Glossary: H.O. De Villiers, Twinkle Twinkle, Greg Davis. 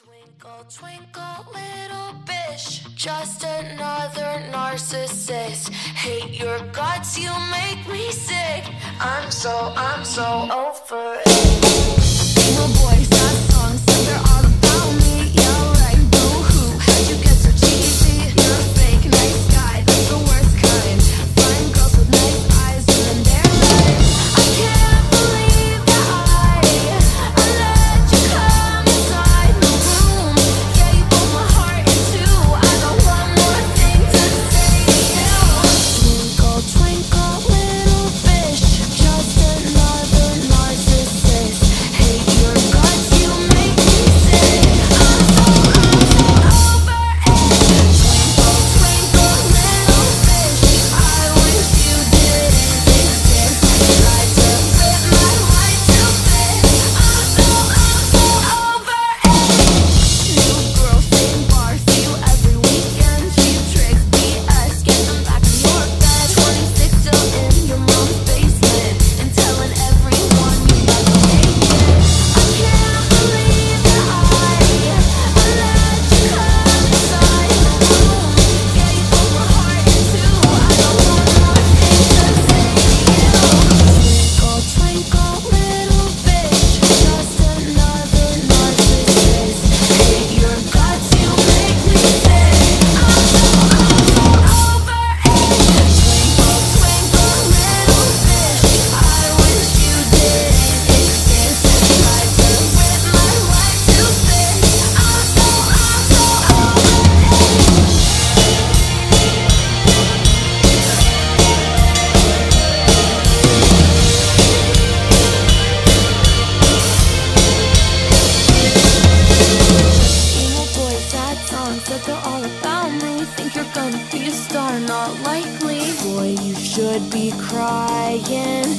Twinkle, twinkle, little bitch, just another narcissist. Hate your guts, you make me sick. I'm so over it. Little boys, that song said they're all about me. Yeah, right, boo-hoo, how'd you get so cheesy? You're a fake nice guy, that's the worst kind. Fine girls with nice eyes, and then they're like, I can't believe that I let you come inside my room. Yeah, you broke my heart in two. I got one more thing to say to you. Twinkle, twinkle, little bitch, just another narcissist. That they're all about me. Think you're gonna be a star, not likely. Boy, you should be crying.